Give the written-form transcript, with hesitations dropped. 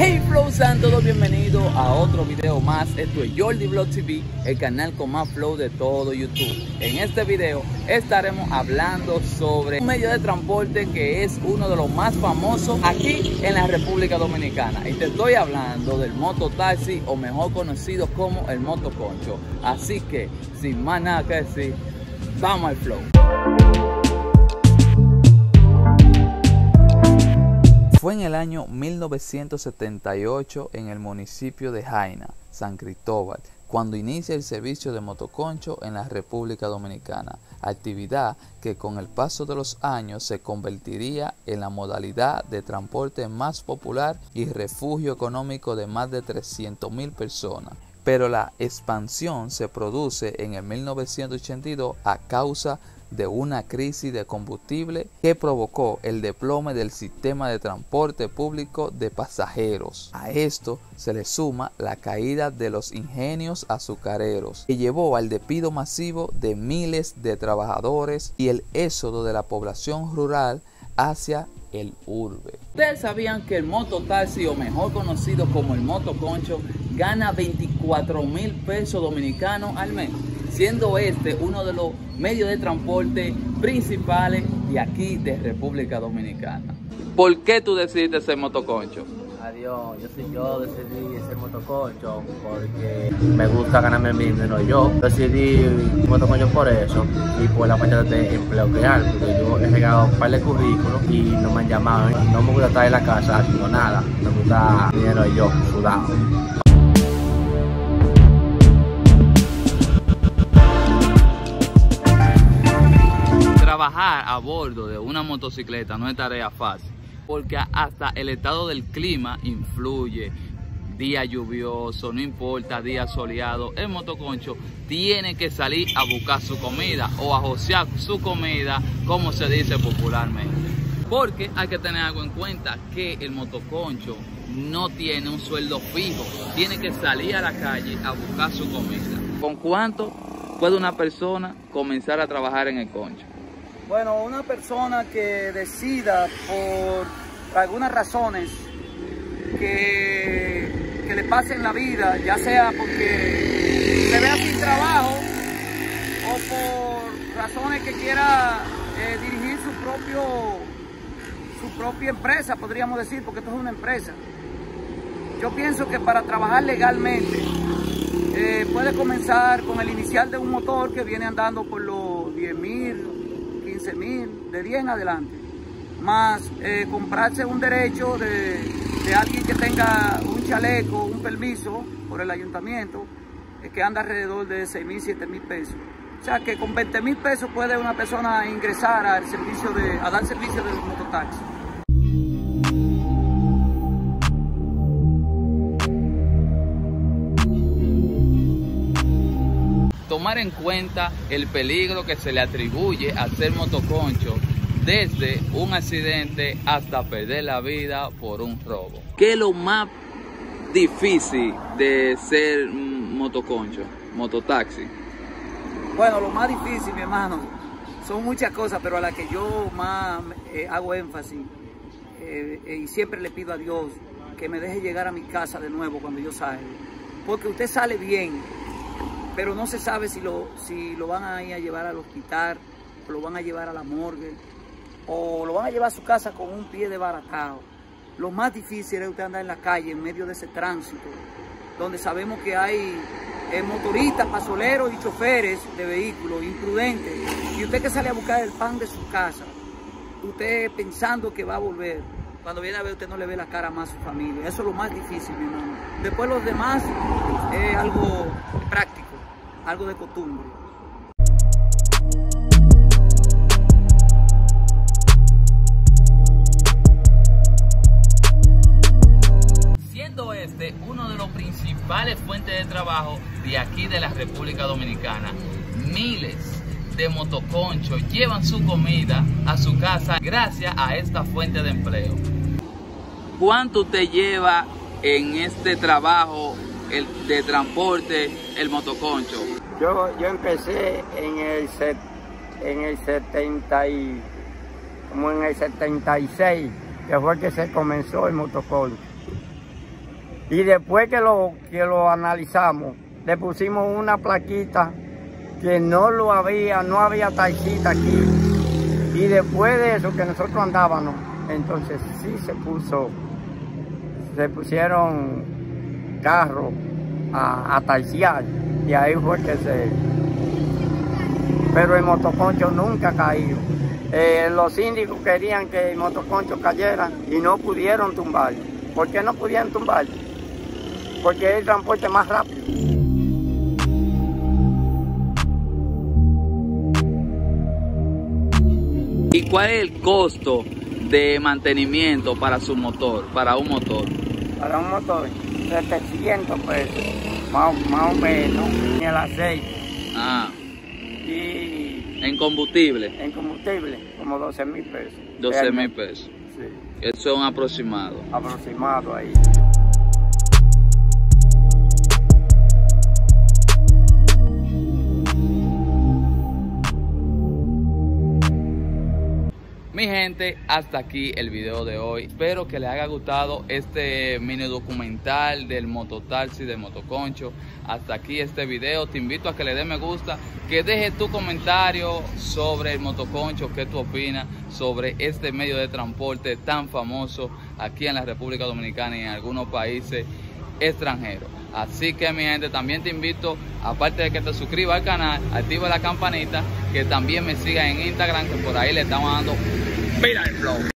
Hey flow, sean todos bienvenidos a otro video más. Esto es Yoldy Vlog TV, el canal con más flow de todo YouTube. En este video estaremos hablando sobre un medio de transporte que es uno de los más famosos aquí en la República Dominicana. Y te estoy hablando del mototaxi, o mejor conocido como el motoconcho. Así que, sin más nada que decir, vamos al flow. Fue en el año 1978 en el municipio de Jaina, San Cristóbal, cuando inicia el servicio de motoconcho en la República Dominicana, actividad que con el paso de los años se convertiría en la modalidad de transporte más popular y refugio económico de más de 300.000 personas. Pero la expansión se produce en el 1982 a causa de una crisis de combustible que provocó el desplome del sistema de transporte público de pasajeros. A esto se le suma la caída de los ingenios azucareros, que llevó al despido masivo de miles de trabajadores y el éxodo de la población rural hacia el urbe. Ustedes sabían que el mototaxi, o mejor conocido como el motoconcho, gana 24.000 pesos dominicanos al mes, siendo este uno de los medios de transporte principales de aquí de República Dominicana. ¿Por qué tú decidiste ser motoconcho? Adiós, yo decidí ser motoconcho porque me gusta ganarme mi dinero. Yo decidí motoconcho por eso y por la falta de empleo que hay, porque yo he regalado un par de currículos y no me han llamado. No me gusta estar en la casa haciendo nada, me gusta el dinero yo, sudado. Trabajar a bordo de una motocicleta no es tarea fácil, porque hasta el estado del clima influye. Día lluvioso, no importa, día soleado, el motoconcho tiene que salir a buscar su comida, o a josear su comida, como se dice popularmente. Porque hay que tener algo en cuenta, que el motoconcho no tiene un sueldo fijo, tiene que salir a la calle a buscar su comida. ¿Con cuánto puede una persona comenzar a trabajar en el concho? Bueno, una persona que decida por algunas razones que le pasen la vida, ya sea porque se vea sin trabajo o por razones que quiera dirigir su propia empresa, podríamos decir, porque esto es una empresa. Yo pienso que para trabajar legalmente puede comenzar con el inicial de un motor que viene andando por los 10.000, 15.000, de 10 en adelante, más comprarse un derecho de alguien que tenga un chaleco, un permiso por el ayuntamiento, que anda alrededor de 6.000, 7.000 pesos. O sea que con 20.000 pesos puede una persona ingresar al servicio a dar servicio de mototaxi. Tomar en cuenta el peligro que se le atribuye a ser motoconcho, desde un accidente hasta perder la vida por un robo. ¿Qué es lo más difícil de ser motoconcho, mototaxi? Bueno, lo más difícil, mi hermano, son muchas cosas, pero a la que yo más hago énfasis y siempre le pido a Dios que me deje llegar a mi casa de nuevo cuando yo salga, porque usted sale bien, pero no se sabe si lo van a ir a llevar al hospital, o lo van a llevar a la morgue, o lo van a llevar a su casa con un pie desbaratado. Lo más difícil es usted andar en la calle en medio de ese tránsito, donde sabemos que hay motoristas, pasoleros y choferes de vehículos imprudentes. Y usted que sale a buscar el pan de su casa, usted pensando que va a volver, cuando viene a ver, usted no le ve la cara más a su familia. Eso es lo más difícil, mi hermano. Después los demás es algo práctico, algo de costumbre. Siendo este uno de los principales fuentes de trabajo de aquí de la República Dominicana, miles de motoconchos llevan su comida a su casa gracias a esta fuente de empleo. ¿Cuánto te lleva en este trabajo de transporte, el motoconcho. Yo empecé en el 76, que fue que se comenzó el motoconcho. Y después que lo analizamos, le pusimos una plaquita que no había taxista aquí. Y después de eso que nosotros andábamos, entonces sí se pusieron carros a taxiar, y ahí fue que se... Pero el motoconcho nunca ha caído. Los síndicos querían que el motoconcho cayera y no pudieron tumbarlo. ¿Por qué no pudieron tumbarlo? Porque es el transporte más rápido. ¿Y cuál es el costo de mantenimiento para su motor, para un motor? Para un motor, 700 pesos, más o menos, en el aceite. Ah. Y... ¿en combustible? En combustible, como 12,000 pesos. 12,000 pesos. Sí. Eso es un aproximado. Aproximado ahí. Mi gente, hasta aquí el video de hoy. Espero que les haya gustado este mini documental del mototaxi, del motoconcho. Hasta aquí este video. Te invito a que le des me gusta, que dejes tu comentario sobre el motoconcho, qué tú opinas sobre este medio de transporte tan famoso aquí en la República Dominicana y en algunos países extranjeros. Así que mi gente, también te invito, aparte de que te suscribas al canal, activa la campanita, que también me sigas en Instagram, que por ahí le estamos dando vida al flow.